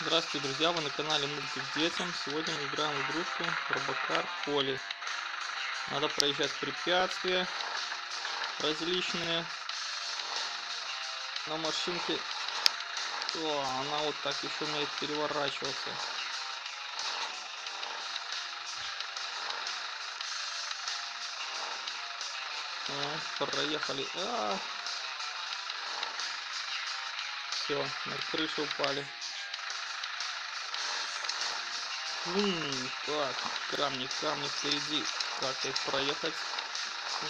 Здравствуйте, друзья! Вы на канале Мультик Детям. Сегодня мы играем в игрушку Робокар Поли. Надо проезжать препятствия различные на машинке. О, она вот так еще умеет переворачиваться. О, проехали. Все, на крышу упали. Так, камни впереди. Как их проехать?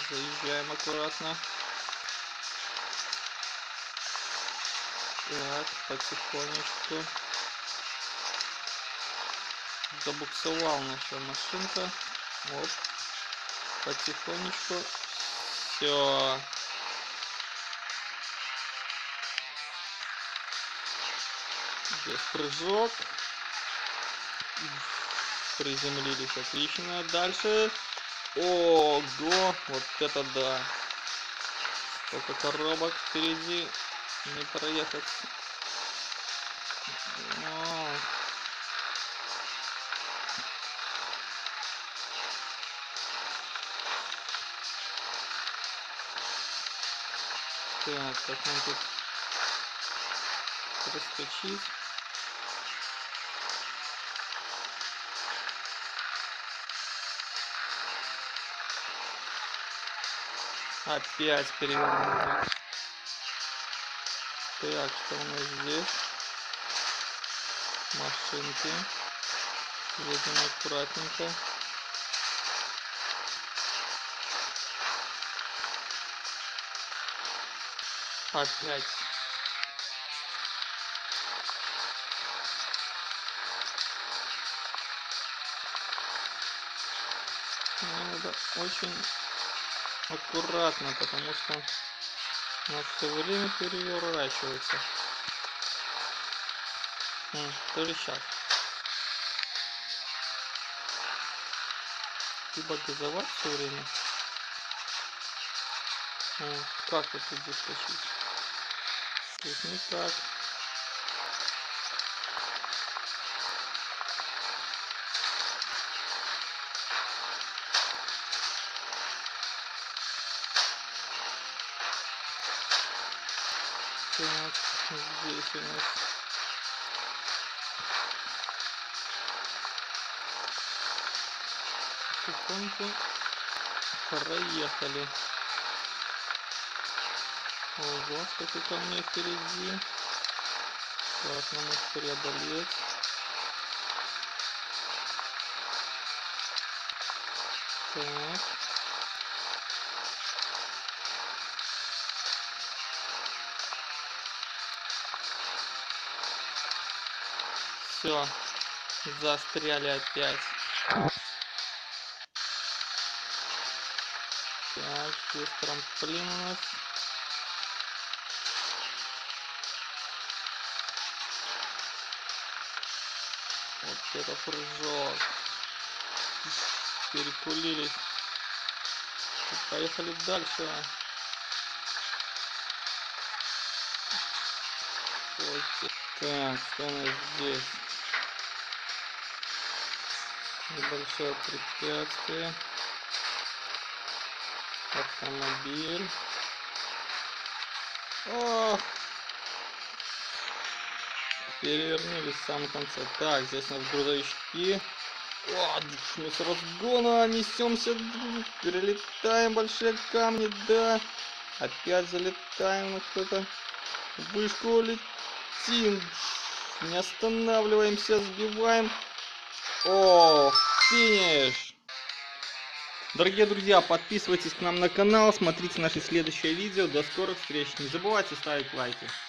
Заезжаем аккуратно. Так, потихонечку. Забуксовала наша машинка. Оп. Потихонечку. Все. Здесь прыжок. Приземлились отлично. Дальше. Ого! Вот это да! Столько коробок впереди. Не проехать. О. Так, как нам тут проскочить? Опять перевернули. Так, что у нас здесь? Машинки. Едем аккуратненько. Опять. Надо очень аккуратно, потому что она все время переворачивается. Тоже сейчас. Либо газовать все время. Как вот тут заскочить? Здесь никак. Так, здесь у нас потихоньку проехали. Ого, сколько камней впереди. Так, нам их преодолеть. Так. Все, застряли опять. Так, здесь трамплин у нас. Вот это прыжок. Перепулились. Поехали дальше. Вот. Так, что у нас здесь? Небольшое препятствие. Автомобиль. О! Перевернулись в самом конце. Так, здесь у нас грузовички. О, мы с разгона несемся. Перелетаем большие камни, да. Опять залетаем на кто-то. В вышку летим. Не останавливаемся, сбиваем. О, финиш! Дорогие друзья, подписывайтесь к нам на канал, смотрите наши следующие видео. До скорых встреч! Не забывайте ставить лайки.